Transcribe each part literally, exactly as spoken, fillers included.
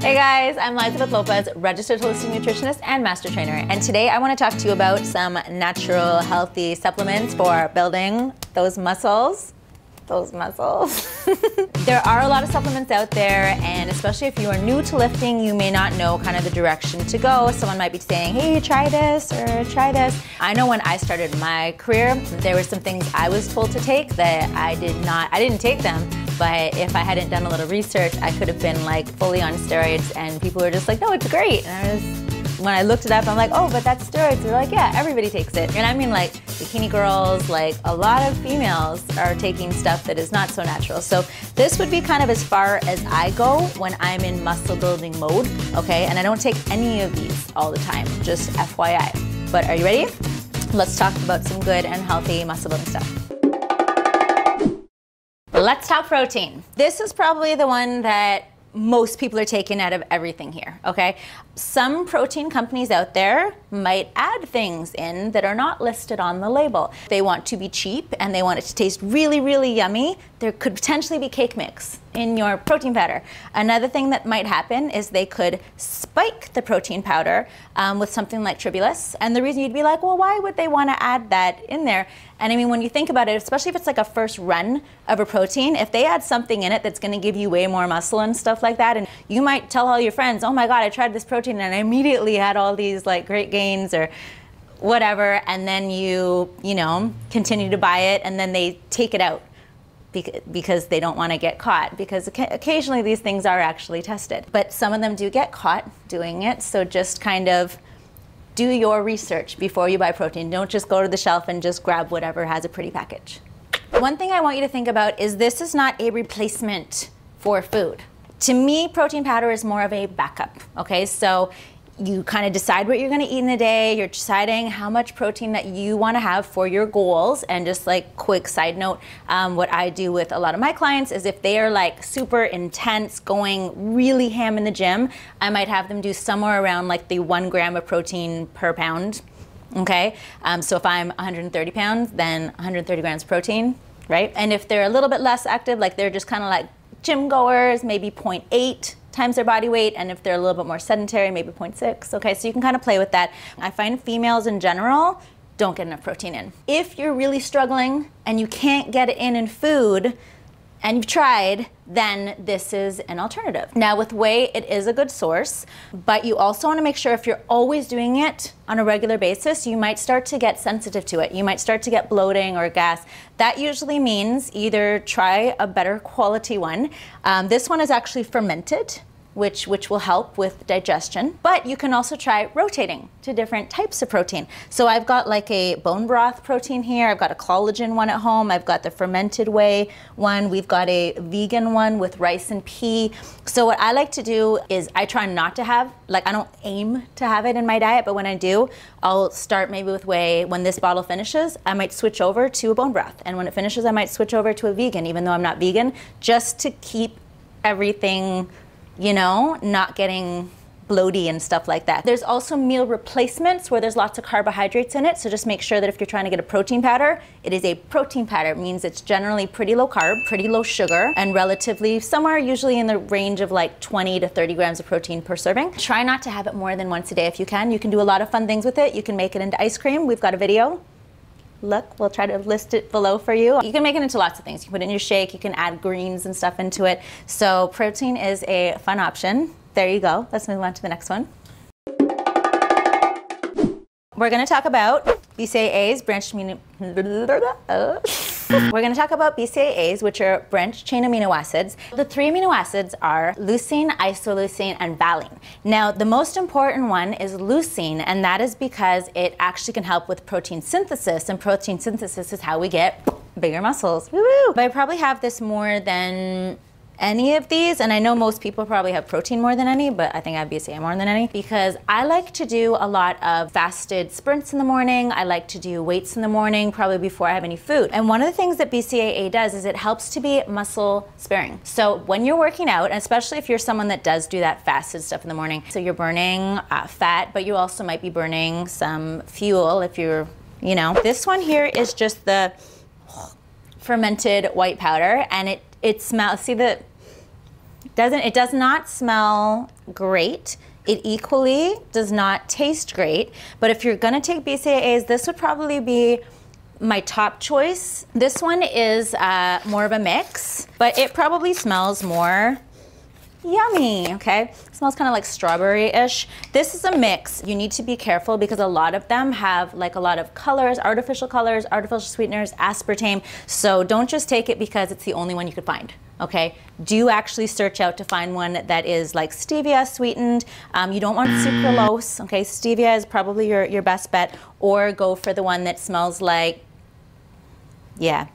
Hey guys, I'm Lyzabeth Lopez, registered holistic nutritionist and master trainer, and today I want to talk to you about some natural healthy supplements for building those muscles. Those muscles. There are a lot of supplements out there, and especially if you are new to lifting, you may not know kind of the direction to go. Someone might be saying, hey, try this or try this. I know when I started my career, there were some things I was told to take that I did not, I didn't take them. But if I hadn't done a little research, I could have been like fully on steroids, and people were just like, no, it's great. And I was, when I looked it up, I'm like, oh, but that's steroids. They're like, yeah, everybody takes it. And I mean, like bikini girls, like a lot of females are taking stuff that is not so natural. So this would be kind of as far as I go when I'm in muscle building mode, okay? And I don't take any of these all the time, just F Y I. But are you ready? Let's talk about some good and healthy muscle building stuff. Let's talk protein. This is probably the one that most people are taking out of everything here, okay? Some protein companies out there might add things in that are not listed on the label. They want to be cheap and they want it to taste really, really yummy. There could potentially be cake mix in your protein powder. Another thing that might happen is they could spike the protein powder um, with something like tribulus. And the reason you'd be like, well, why would they want to add that in there? And I mean, when you think about it, especially if it's like a first run of a protein, if they add something in it that's going to give you way more muscle and stuff like that, and you might tell all your friends, oh my God, I tried this protein and I immediately had all these like great gains or whatever, and then you, you know, continue to buy it and then they take it out because they don't want to get caught, because occasionally these things are actually tested. But some of them do get caught doing it, so just kind of do your research before you buy protein. Don't just go to the shelf and just grab whatever has a pretty package. One thing I want you to think about is this is not a replacement for food. To me, protein powder is more of a backup, okay? So you kind of decide what you're going to eat in the day, you're deciding how much protein that you want to have for your goals. And just like quick side note, um, what I do with a lot of my clients is if they are like super intense, going really ham in the gym, I might have them do somewhere around like the one gram of protein per pound, okay? Um, so if I'm one hundred thirty pounds, then one hundred thirty grams of protein, right? And if they're a little bit less active, like they're just kind of like gym goers, maybe zero point eight times their body weight, and if they're a little bit more sedentary, maybe zero point six, okay? So you can kind of play with that. I find females in general don't get enough protein in. If you're really struggling and you can't get it in in food, and you've tried, then this is an alternative. Now with whey, it is a good source, but you also want to make sure if you're always doing it on a regular basis, you might start to get sensitive to it. You might start to get bloating or gas. That usually means either try a better quality one. Um, this one is actually fermented, which, which will help with digestion, but you can also try rotating to different types of protein. So I've got like a bone broth protein here, I've got a collagen one at home, I've got the fermented whey one, we've got a vegan one with rice and pea. So what I like to do is I try not to have, like I don't aim to have it in my diet, but when I do, I'll start maybe with whey. When this bottle finishes, I might switch over to a bone broth, and when it finishes, I might switch over to a vegan, even though I'm not vegan, just to keep everything, you know, not getting bloaty and stuff like that. There's also meal replacements where there's lots of carbohydrates in it, so just make sure that if you're trying to get a protein powder, it is a protein powder. It means it's generally pretty low carb, pretty low sugar, and relatively somewhere usually in the range of like twenty to thirty grams of protein per serving. Try not to have it more than once a day if you can. You can do a lot of fun things with it. You can make it into ice cream. We've got a video. Look, we'll try to list it below for you. You can make it into lots of things. You can put it in your shake, you can add greens and stuff into it. So protein is a fun option. There you go. Let's move on to the next one. We're going to talk about B C A As, branched amino... We're going to talk about B C A As, which are branched chain amino acids. The three amino acids are leucine, isoleucine, and valine. Now, the most important one is leucine, and that is because it actually can help with protein synthesis, and protein synthesis is how we get bigger muscles. Woo-woo! But I probably have this more than any of these, and I know most people probably have protein more than any, but I think I have B C A A more than any, because I like to do a lot of fasted sprints in the morning. I like to do weights in the morning, probably before I have any food. And one of the things that B C A A does is it helps to be muscle sparing. So when you're working out, and especially if you're someone that does do that fasted stuff in the morning, so you're burning uh, fat, but you also might be burning some fuel if you're, you know. This one here is just the fermented white powder, and it It smells, see the, Doesn't, it does not smell great. It equally does not taste great. But if you're gonna take B C A As, this would probably be my top choice. This one is uh, more of a mix, but it probably smells more yummy, okay? It smells kind of like strawberry-ish. This is a mix. You need to be careful because a lot of them have like a lot of colors, artificial colors, artificial sweeteners, aspartame. So don't just take it because it's the only one you could find, okay? Do actually search out to find one that is like stevia sweetened. Um, you don't want sucralose, okay? Stevia is probably your, your best bet, or go for the one that smells like, yeah.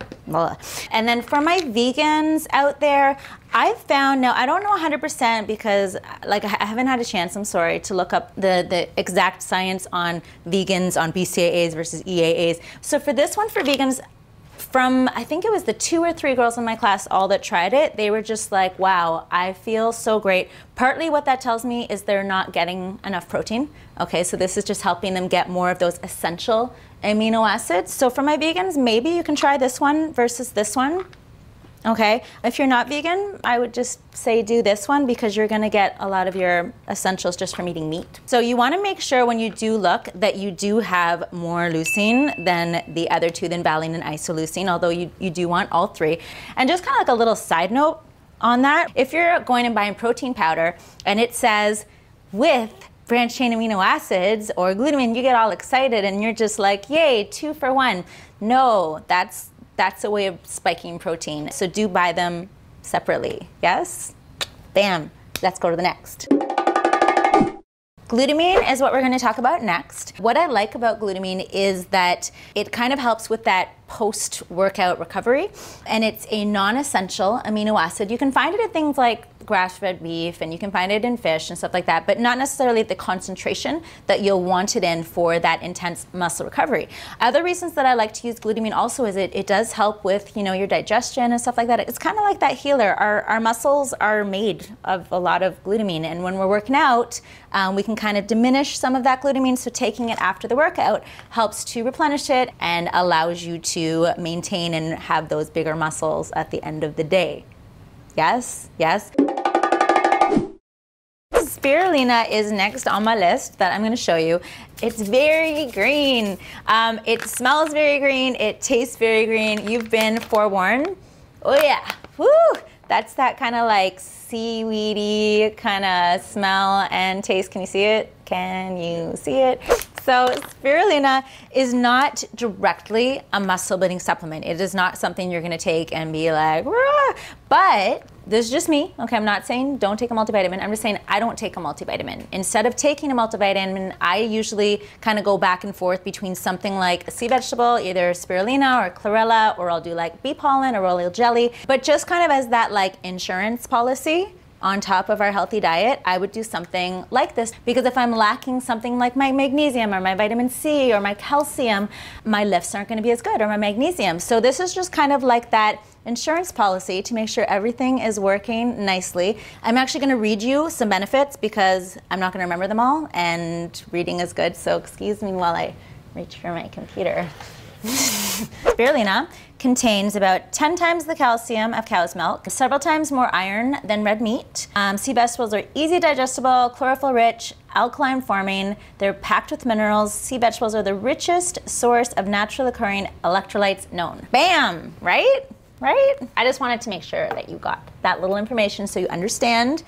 And then for my vegans out there, I've found, now I don't know one hundred percent because like I haven't had a chance, I'm sorry, to look up the, the exact science on vegans, on B C A As versus E A As. So for this one for vegans, from I think it was the two or three girls in my class all that tried it, they were just like, wow, I feel so great. Partly what that tells me is they're not getting enough protein. Okay, so this is just helping them get more of those essential amino acids. So for my vegans, maybe you can try this one versus this one. Okay, if you're not vegan, I would just say do this one because you're gonna get a lot of your essentials just from eating meat. So you wanna make sure when you do look that you do have more leucine than the other two, than valine and isoleucine, although you, you do want all three. And just kinda like a little side note on that, if you're going and buying protein powder and it says with branch chain amino acids or glutamine, you get all excited and you're just like, yay, two for one. No, that's That's a way of spiking protein. So do buy them separately, yes? Bam, let's go to the next. Glutamine is what we're gonna talk about next. What I like about glutamine is that it kind of helps with that post-workout recovery, and it's a non-essential amino acid. You can find it in things like grass-fed beef, and you can find it in fish and stuff like that, but not necessarily the concentration that you'll want it in for that intense muscle recovery. Other reasons that I like to use glutamine also is it, it does help with, you know, your digestion and stuff like that. It's kind of like that healer. Our, our muscles are made of a lot of glutamine, and when we're working out, um, we can kind of diminish some of that glutamine, so taking it after the workout helps to replenish it and allows you to maintain and have those bigger muscles at the end of the day. Yes, yes. Spirulina is next on my list that I'm gonna show you. It's very green. Um, it smells very green, it tastes very green. You've been forewarned. Oh yeah, woo! That's that kind of like seaweedy kind of smell and taste. Can you see it? Can you see it? So spirulina is not directly a muscle building supplement. It is not something you're gonna take and be like, rah! But this is just me, okay? I'm not saying don't take a multivitamin. I'm just saying I don't take a multivitamin. Instead of taking a multivitamin, I usually kind of go back and forth between something like a sea vegetable, either spirulina or chlorella, or I'll do like bee pollen or royal jelly. But just kind of as that like insurance policy, on top of our healthy diet, I would do something like this, because if I'm lacking something like my magnesium or my vitamin C or my calcium, my lifts aren't gonna be as good, or my magnesium. So this is just kind of like that insurance policy to make sure everything is working nicely. I'm actually gonna read you some benefits because I'm not gonna remember them all, and reading is good, so excuse me while I reach for my computer. Spirulina contains about ten times the calcium of cow's milk, several times more iron than red meat. Um, sea vegetables are easy digestible, chlorophyll rich, alkaline forming, they're packed with minerals. Sea vegetables are the richest source of naturally occurring electrolytes known. Bam, right? Right? I just wanted to make sure that you got that little information so you understand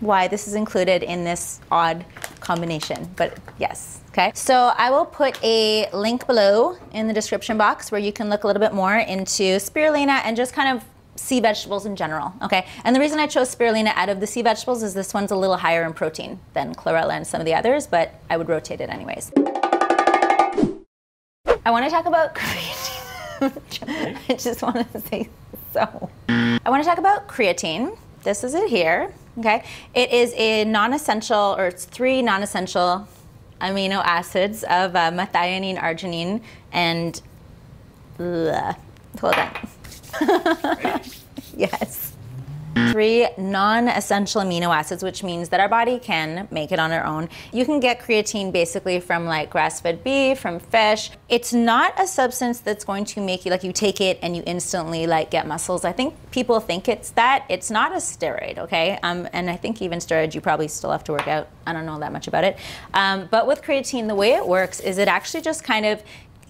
why this is included in this odd combination, but yes. Okay, so I will put a link below in the description box where you can look a little bit more into spirulina and just kind of sea vegetables in general, okay? And the reason I chose spirulina out of the sea vegetables is this one's a little higher in protein than chlorella and some of the others, but I would rotate it anyways. I wanna talk about creatine. I just wanna say so. I wanna talk about creatine. This is it here, okay? It is a non-essential, or it's three non-essential amino acids of uh, methionine, arginine, and bleh. Hold on. Yes. Three non-essential amino acids, which means that our body can make it on our own. You can get creatine basically from like grass-fed beef, from fish. It's not a substance that's going to make you, like you take it and you instantly like get muscles. I think people think it's that. It's not a steroid, okay? Um, and I think even steroids, you probably still have to work out. I don't know that much about it. Um, but with creatine, the way it works is it actually just kind of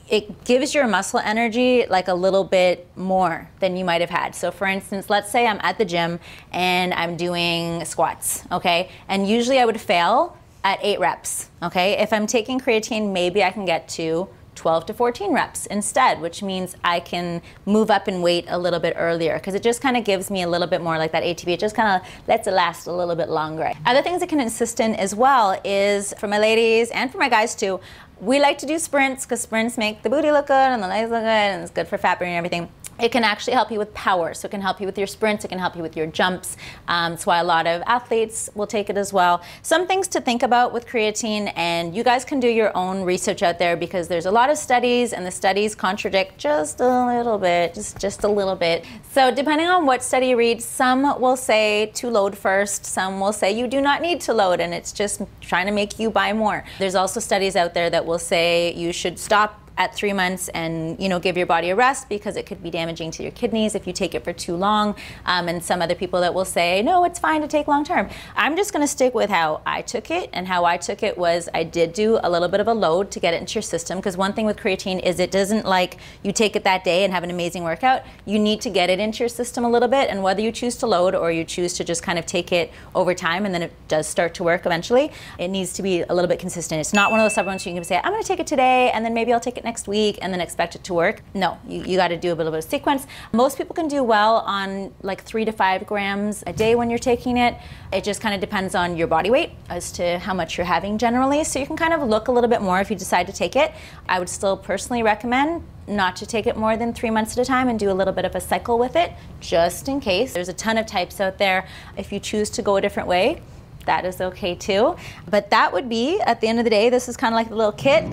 it gives your muscle energy like a little bit more than you might have had. So for instance, let's say I'm at the gym and I'm doing squats, okay? And usually I would fail at eight reps, okay? If I'm taking creatine, maybe I can get to twelve to fourteen reps instead, which means I can move up in weight a little bit earlier because it just kind of gives me a little bit more like that A T P. It just kind of lets it last a little bit longer. Other things it can assist in as well is, for my ladies and for my guys too, we like to do sprints because sprints make the booty look good and the legs look good and it's good for fat burning and everything. It can actually help you with power. So it can help you with your sprints, it can help you with your jumps. Um, that's why a lot of athletes will take it as well. Some things to think about with creatine, and you guys can do your own research out there because there's a lot of studies and the studies contradict just a little bit, just, just a little bit. So depending on what study you read, some will say to load first, some will say you do not need to load and it's just trying to make you buy more. There's also studies out there that will say you should stop at three months and, you know, give your body a rest because it could be damaging to your kidneys if you take it for too long. Um, and some other people that will say, no, it's fine to take long term. I'm just gonna stick with how I took it, and how I took it was I did do a little bit of a load to get it into your system, because one thing with creatine is it doesn't like you take it that day and have an amazing workout. You need to get it into your system a little bit, and whether you choose to load or you choose to just kind of take it over time and then it does start to work eventually, it needs to be a little bit consistent. It's not one of those supplements you can say, I'm gonna take it today and then maybe I'll take it next week and then expect it to work. No, you, you got to do a little bit of sequence. Most people can do well on like three to five grams a day when you're taking it. It just kind of depends on your body weight as to how much you're having generally. So you can kind of look a little bit more if you decide to take it. I would still personally recommend not to take it more than three months at a time and do a little bit of a cycle with it, just in case. There's a ton of types out there. If you choose to go a different way, that is okay too. But that would be, at the end of the day, this is kind of like the little kit.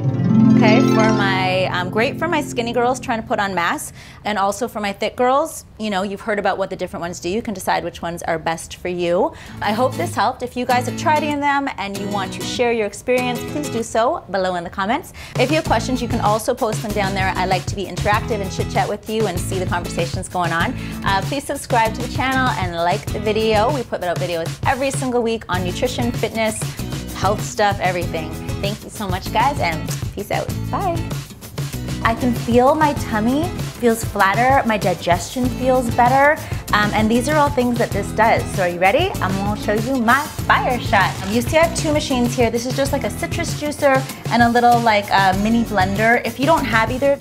Okay, for my, um, great for my skinny girls trying to put on mass, and also for my thick girls, you know, you've heard about what the different ones do. You can decide which ones are best for you. I hope this helped. If you guys have tried any of them and you want to share your experience, please do so below in the comments. If you have questions, you can also post them down there. I like to be interactive and chit chat with you and see the conversations going on. Uh, please subscribe to the channel and like the video. We put out videos every single week on nutrition, fitness, health stuff, everything. Thank you so much, guys, and peace out. Bye. I can feel my tummy feels flatter, my digestion feels better, um, and these are all things that this does. So are you ready? I'm gonna show you my fire shot. You see I have two machines here. This is just like a citrus juicer and a little like uh, mini blender. If you don't have either,